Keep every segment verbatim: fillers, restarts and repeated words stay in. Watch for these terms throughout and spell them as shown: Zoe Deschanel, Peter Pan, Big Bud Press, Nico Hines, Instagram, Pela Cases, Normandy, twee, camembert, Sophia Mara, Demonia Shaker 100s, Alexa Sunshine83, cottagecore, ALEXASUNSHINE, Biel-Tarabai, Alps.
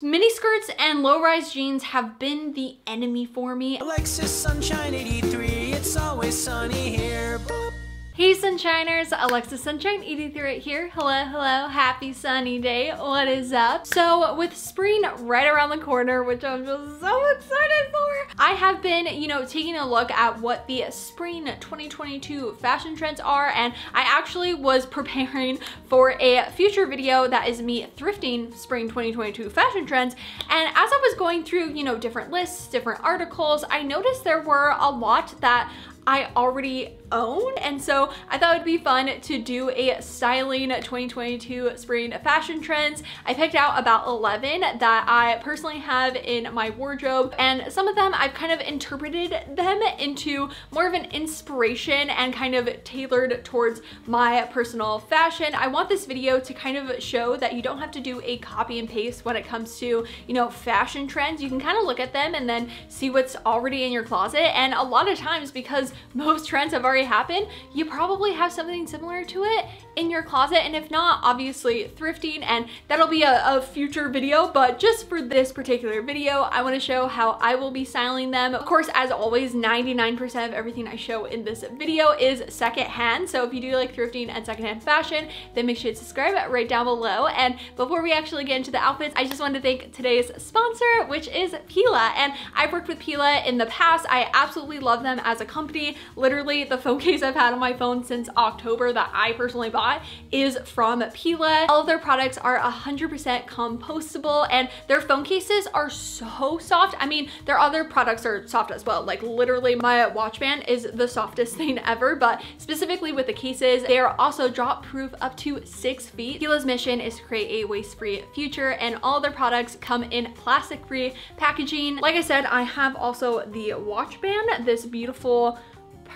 Miniskirts and low-rise jeans have been the enemy for me. ALEXASUNSHINE eighty-three, it's always sunny here. Boop. Hey sunshiners, ALEXASUNSHINE eighty-three right here. Hello, hello, happy sunny day, what is up? So with spring right around the corner, which I'm just so excited for, I have been, you know, taking a look at what the spring twenty twenty-two fashion trends are, and I actually was preparing for a future video that is me thrifting spring twenty twenty-two fashion trends. And as I was going through, you know, different lists, different articles, I noticed there were a lot that I already own, and so I thought it'd be fun to do a styling twenty twenty-two spring fashion trends. I picked out about eleven that I personally have in my wardrobe, and some of them I've kind of interpreted them into more of an inspiration and kind of tailored towards my personal fashion. I want this video to kind of show that you don't have to do a copy and paste when it comes to, you know, fashion trends. You can kind of look at them and then see what's already in your closet, and a lot of times, because most trends have already happened, you probably have something similar to it in your closet, and if not, obviously thrifting, and that'll be a, a future video. But just for this particular video, I want to show how I will be styling them. Of course, as always, ninety-nine percent of everything I show in this video is secondhand, so if you do like thrifting and secondhand fashion, then make sure to subscribe right down below. And before we actually get into the outfits, I just wanted to thank today's sponsor, which is Pela, and I've worked with Pela in the past. I absolutely love them as a company. Literally the phone case I've had on my phone since October that I personally bought is from Pela. All of their products are one hundred percent compostable, and their phone cases are so soft. I mean, their other products are soft as well. Like literally my watch band is the softest thing ever, but specifically with the cases, they are also drop proof up to six feet. Pela's mission is to create a waste-free future, and all their products come in plastic-free packaging. Like I said, I have also the watch band, this beautiful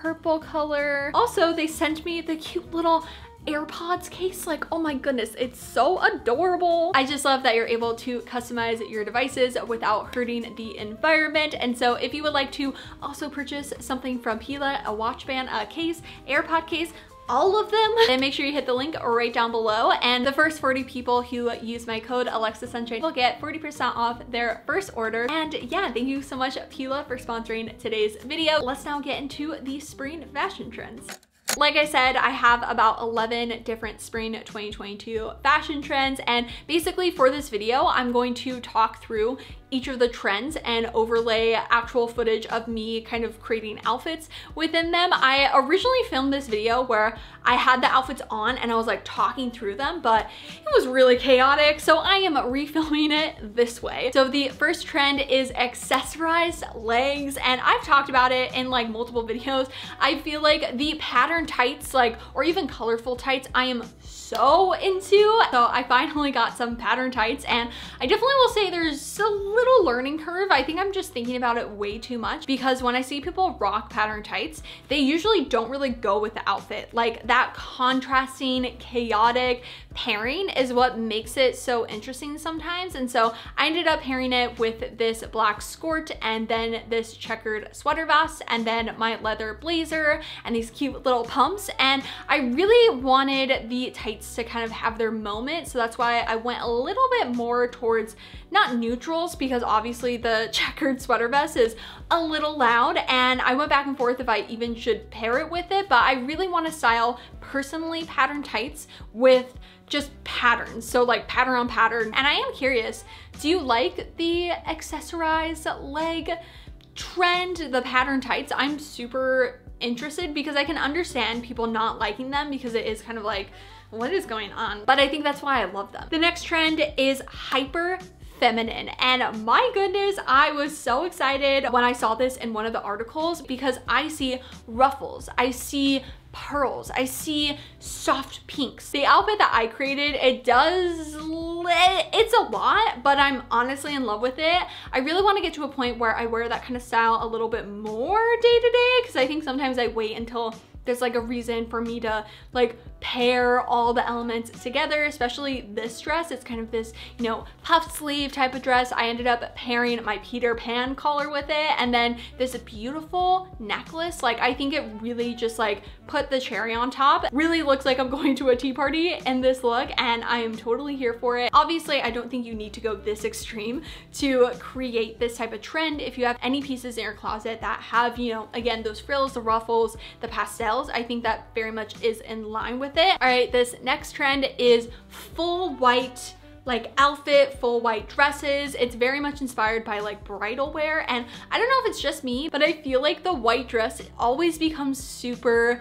purple color. Also, they sent me the cute little AirPods case. Like, oh my goodness, it's so adorable. I just love that you're able to customize your devices without hurting the environment. And so if you would like to also purchase something from Pela, a watch band, a case, AirPod case, all of them, then make sure you hit the link right down below, and the first forty people who use my code ALEXASUNSHINE will get forty percent off their first order. And yeah, thank you so much, Pela, for sponsoring today's video. Let's now get into the spring fashion trends. Like I said, I have about eleven different spring twenty twenty-two fashion trends, and basically for this video, I'm going to talk through each of the trends and overlay actual footage of me kind of creating outfits within them. I originally filmed this video where I had the outfits on and I was like talking through them, but it was really chaotic, so I am refilming it this way. So the first trend is accessorized legs, and I've talked about it in like multiple videos. I feel like the pattern tights, like, or even colorful tights, I am so into. So I finally got some pattern tights, and I definitely will say there's a little learning curve. I think I'm just thinking about it way too much, because when I see people rock pattern tights, they usually don't really go with the outfit. Like that contrasting, chaotic pairing is what makes it so interesting sometimes. And so I ended up pairing it with this black skirt, and then this checkered sweater vest, and then my leather blazer, and these cute little pumps. And I really wanted the tights to kind of have their moment, so that's why I went a little bit more towards not neutrals, because obviously the checkered sweater vest is a little loud, and I went back and forth if I even should pair it with it, but I really want to style personally pattern tights with just patterns, so like pattern on pattern. And I am curious, do you like the accessorized leg trend, the pattern tights? I'm super interested, because I can understand people not liking them, because it is kind of like, what is going on? But I think that's why I love them. The next trend is hyper feminine, and my goodness, I was so excited when I saw this in one of the articles, because I see ruffles, I see pearls, I see soft pinks. The outfit that I created, it does, it's a lot, but I'm honestly in love with it. I really want to get to a point where I wear that kind of style a little bit more day to day, because I think sometimes I wait until there's like a reason for me to like pair all the elements together, especially this dress. It's kind of this, you know, puffed sleeve type of dress. I ended up pairing my Peter Pan collar with it, and then this beautiful necklace. Like, I think it really just like put the cherry on top. Really looks like I'm going to a tea party in this look, and I am totally here for it. Obviously, I don't think you need to go this extreme to create this type of trend. If you have any pieces in your closet that have, you know, again, those frills, the ruffles, the pastels, I think that very much is in line with it. All right, this next trend is full white like outfit, full white dresses. It's very much inspired by like bridal wear, and I don't know if it's just me, but I feel like the white dress always becomes super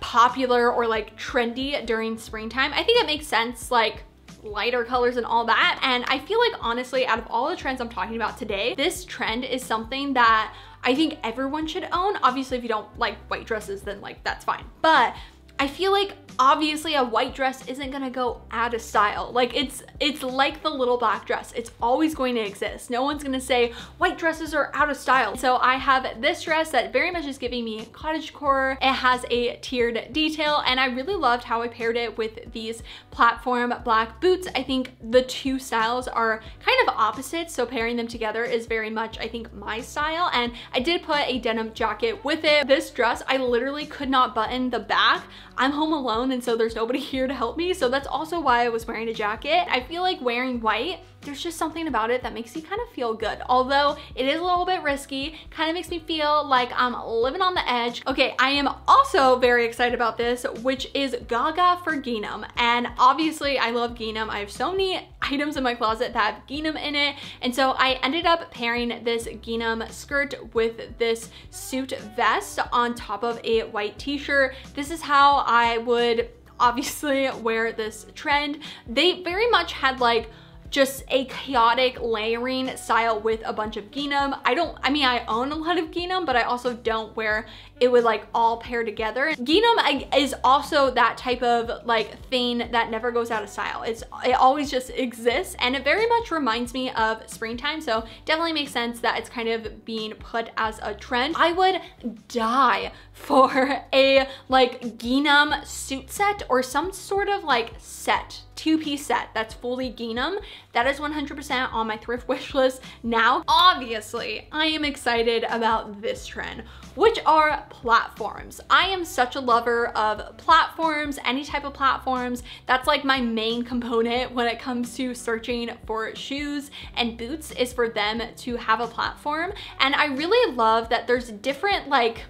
popular or like trendy during springtime. I think it makes sense, like lighter colors and all that. And I feel like honestly, out of all the trends I'm talking about today, this trend is something that I think everyone should own. Obviously, if you don't like white dresses, then like that's fine. But I feel like obviously a white dress isn't gonna go out of style. Like it's it's like the little black dress. It's always going to exist. No one's gonna say white dresses are out of style. So I have this dress that very much is giving me cottagecore. It has a tiered detail, and I really loved how I paired it with these platform black boots. I think the two styles are kind of opposite, so pairing them together is very much, I think, my style. And I did put a denim jacket with it. This dress, I literally could not button the back. I'm home alone, and so there's nobody here to help me, so that's also why I was wearing a jacket. I feel like wearing white, there's just something about it that makes you kind of feel good. Although it is a little bit risky, kind of makes me feel like I'm living on the edge. Okay, I am also very excited about this, which is Gaga for gingham. And obviously I love gingham. I have so many items in my closet that have gingham in it. And so I ended up pairing this gingham skirt with this suit vest on top of a white t-shirt. This is how I would obviously wear this trend. They very much had like just a chaotic layering style with a bunch of gingham. I don't, I mean, I own a lot of gingham, but I also don't wear it would like all pair together. Gingham is also that type of like thing that never goes out of style. It's, it always just exists, and it very much reminds me of springtime. So definitely makes sense that it's kind of being put as a trend. I would die for a like gingham suit set or some sort of like set, two-piece set that's fully gingham. That is one hundred percent on my thrift wish list now. Obviously, I am excited about this trend, which are platforms. I am such a lover of platforms, any type of platforms. That's like my main component when it comes to searching for shoes and boots, is for them to have a platform. And I really love that there's different like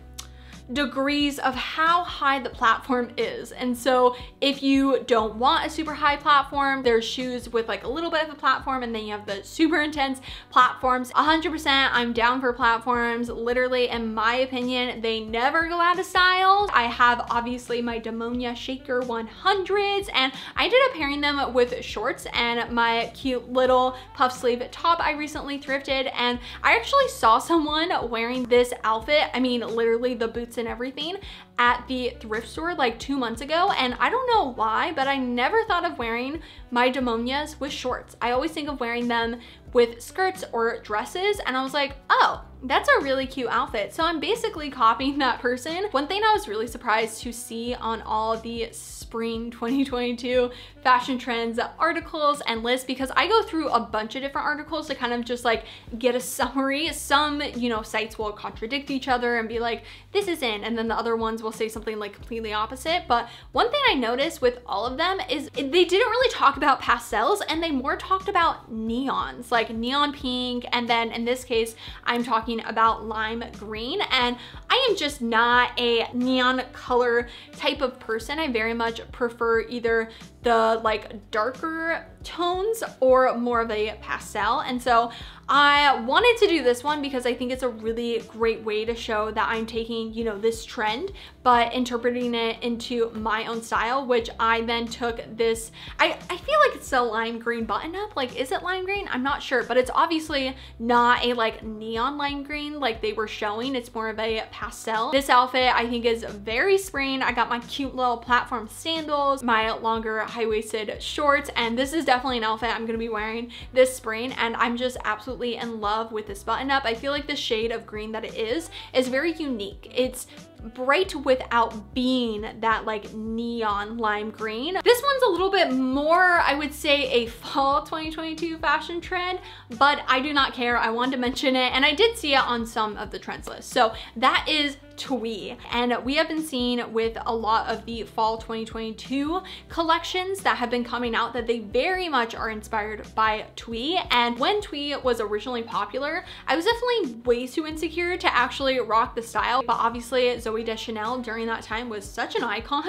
degrees of how high the platform is. And so if you don't want a super high platform, there's shoes with like a little bit of a platform, and then you have the super intense platforms. one hundred percent I'm down for platforms. Literally, in my opinion, they never go out of style. I have obviously my Demonia Shaker one hundreds, and I ended up pairing them with shorts and my cute little puff sleeve top I recently thrifted. And I actually saw someone wearing this outfit, I mean literally the boots and everything, at the thrift store like two months ago, and I don't know why, but I never thought of wearing my Demonias with shorts. I always think of wearing them with skirts or dresses, and I was like, oh, that's a really cute outfit. So I'm basically copying that person. One thing I was really surprised to see on all the spring twenty twenty-two fashion trends articles and lists, because I go through a bunch of different articles to kind of just like get a summary. Some, you know, sites will contradict each other and be like, this isn't, and then the other ones will say something like completely opposite. But one thing I noticed with all of them is they didn't really talk about pastels, and they more talked about neons, like neon pink, and then in this case I'm talking about lime green. And I am just not a neon color type of person. I very much prefer either the like darker tones or more of a pastel. And so I wanted to do this one because I think it's a really great way to show that I'm taking, you know, this trend, but interpreting it into my own style, which I then took this, I, I feel like it's a lime green button up. Like, is it lime green? I'm not sure, but it's obviously not a like neon lime green like they were showing. It's more of a pastel. This outfit I think is very spring. I got my cute little platform sandals, my longer high-waisted shorts, and this is definitely an outfit I'm gonna be wearing this spring, and I'm just absolutely in love with this button up. I feel like the shade of green that it is is very unique. It's bright without being that like neon lime green. This one's a little bit more, I would say, a fall twenty twenty-two fashion trend, but I do not care. I wanted to mention it, and I did see it on some of the trends list. So that is twee, and we have been seeing with a lot of the fall twenty twenty-two collections that have been coming out that they very much are inspired by twee. And when twee was originally popular, I was definitely way too insecure to actually rock the style, but obviously Zoe Deschanel during that time was such an icon,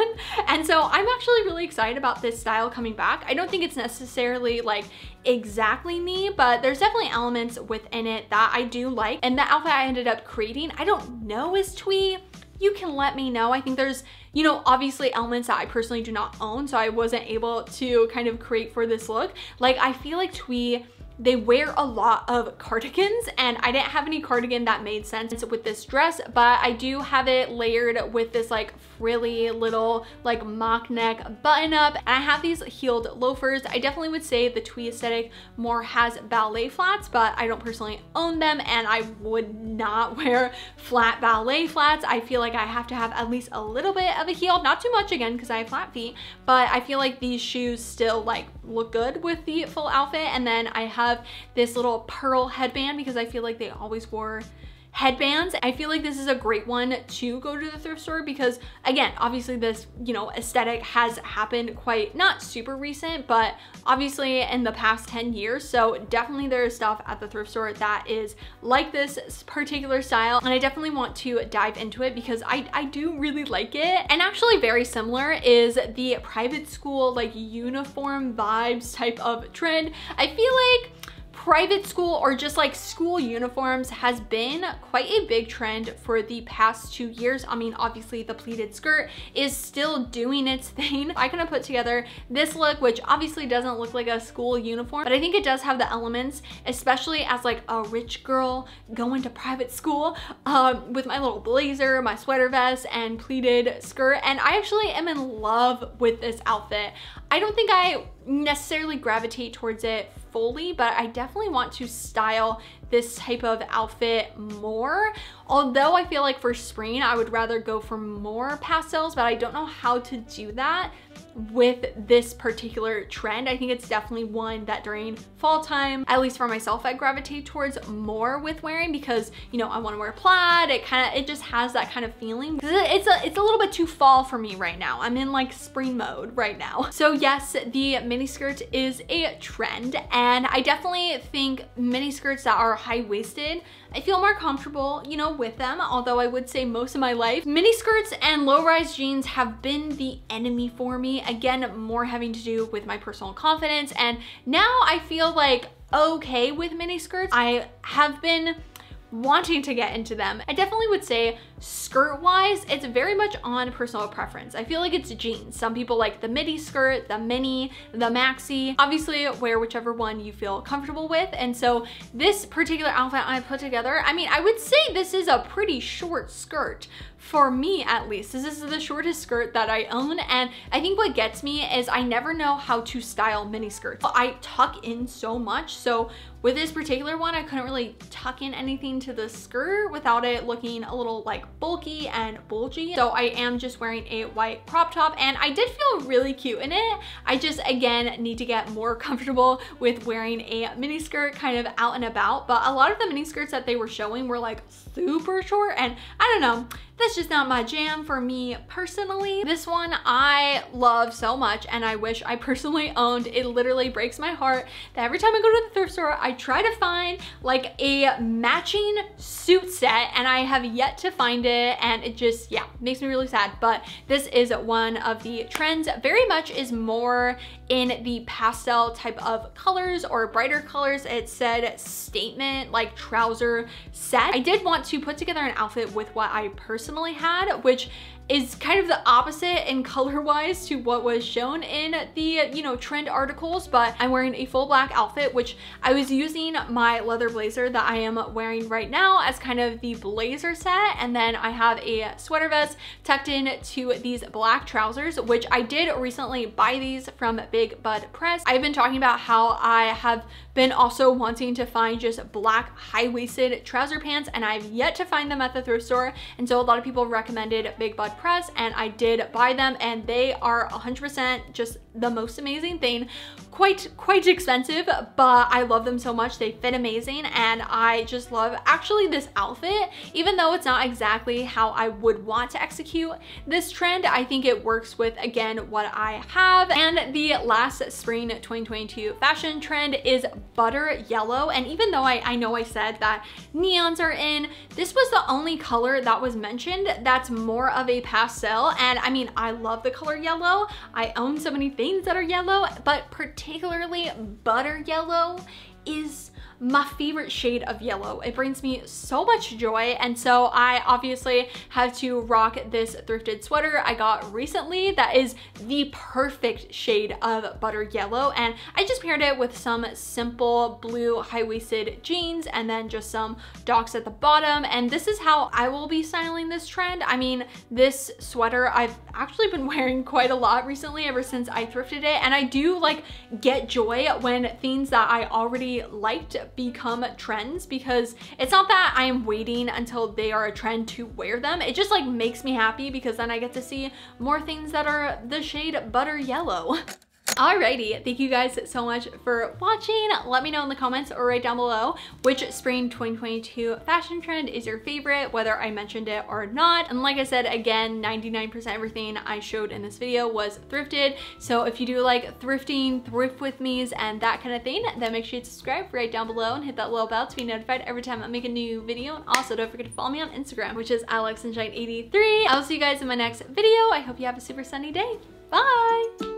and so I'm actually really excited about this style coming back. I don't think it's necessarily like exactly me, but there's definitely elements within it that I do like. And the outfit I ended up creating, I don't know is twee. You can let me know. I think there's, you know, obviously elements that I personally do not own, so I wasn't able to kind of create for this look. Like, I feel like twee, they wear a lot of cardigans, and I didn't have any cardigan that made sense with this dress, but I do have it layered with this like frilly little like mock neck button up, and I have these heeled loafers. I definitely would say the twee aesthetic more has ballet flats, but I don't personally own them, and I would not wear flat ballet flats. I feel like I have to have at least a little bit of a heel, not too much again because I have flat feet, but I feel like these shoes still like look good with the full outfit. And then I have Of this little pearl headband because I feel like they always wore headbands. I feel like this is a great one to go to the thrift store because, again, obviously this, you know, aesthetic has happened quite, not super recent, but obviously in the past ten years. So definitely there is stuff at the thrift store that is like this particular style, and I definitely want to dive into it because I, I do really like it. And actually very similar is the private school like uniform vibes type of trend. I feel like private school or just like school uniforms has been quite a big trend for the past two years. I mean, obviously the pleated skirt is still doing its thing. I kind of put together this look, which obviously doesn't look like a school uniform, but I think it does have the elements, especially as like a rich girl going to private school um, with my little blazer, my sweater vest, and pleated skirt. And I actually am in love with this outfit. I don't think I necessarily gravitate towards it fully, but I definitely want to style this type of outfit more. Although I feel like for spring, I would rather go for more pastels, but I don't know how to do that with this particular trend. I think it's definitely one that during fall time, at least for myself, I gravitate towards more with wearing because, you know, I want to wear plaid. It kind of, it just has that kind of feeling. It's a, it's a little bit too fall for me right now. I'm in like spring mode right now. So yes, the miniskirt is a trend, and I definitely think miniskirts that are high-waisted, I feel more comfortable, you know, with them. Although I would say most of my life, miniskirts and low-rise jeans have been the enemy for me. Again, more having to do with my personal confidence. And now I feel like okay with miniskirts. I have been wanting to get into them. I definitely would say skirt wise, it's very much on personal preference. I feel like it's jeans. Some people like the midi skirt, the mini, the maxi. Obviously wear whichever one you feel comfortable with. And so this particular outfit I put together, I mean, I would say this is a pretty short skirt for me, at least. This is the shortest skirt that I own. And I think what gets me is I never know how to style mini skirts. I tuck in so much. So with this particular one, I couldn't really tuck in anything to the skirt without it looking a little like bulky and bulgy. So I am just wearing a white crop top, and I did feel really cute in it. I just, again, need to get more comfortable with wearing a mini skirt kind of out and about. But a lot of the mini skirts that they were showing were like super short, and I don't know, that's just not my jam for me personally. This one I love so much, and I wish I personally owned. It literally breaks my heart that every time I go to the thrift store, I try to find like a matching suit set, and I have yet to find it, and it just, yeah, makes me really sad. But this is one of the trends. Very much is more in the pastel type of colors or brighter colors. It said statement like trouser set. I did want to put together an outfit with what I personally had, which is kind of the opposite in color wise to what was shown in the, you know, trend articles. But I'm wearing a full black outfit, which I was using my leather blazer that I am wearing right now as kind of the blazer set, and then I have a sweater vest tucked in to these black trousers, which I did recently buy these from Big Bud Press. I've been talking about how I have been also wanting to find just black high-waisted trouser pants, and I've yet to find them at the thrift store. And so a lot of people recommended Big Bud Press, and I did buy them, and they are one hundred percent just the most amazing thing. Quite, quite expensive, but I love them so much. They fit amazing, and I just love actually this outfit. Even though it's not exactly how I would want to execute this trend, I think it works with, again, what I have. And the last spring twenty twenty-two fashion trend is butter yellow. And even though I, I know I said that neons are in, this was the only color that was mentioned that's more of a pastel. And I mean, I love the color yellow. I own so many things that are yellow, but particularly butter yellow is my favorite shade of yellow. It brings me so much joy, and so I obviously have to rock this thrifted sweater I got recently that is the perfect shade of butter yellow, and I just paired it with some simple blue high-waisted jeans and then just some docks at the bottom. And this is how I will be styling this trend. I mean, this sweater I've actually been wearing quite a lot recently ever since I thrifted it, and I do like get joy when things that I already liked become trends, because it's not that I am waiting until they are a trend to wear them. It just like makes me happy because then I get to see more things that are the shade butter yellow. Alrighty, thank you guys so much for watching. Let me know in the comments or right down below which spring twenty twenty-two fashion trend is your favorite, whether I mentioned it or not. And like I said, again, ninety-nine percent of everything I showed in this video was thrifted. So if you do like thrifting, thrift with me's, and that kind of thing, then make sure you subscribe right down below and hit that little bell to be notified every time I make a new video. And also don't forget to follow me on Instagram, which is Alex Sunshine eighty-three. I'll see you guys in my next video. I hope you have a super sunny day. Bye!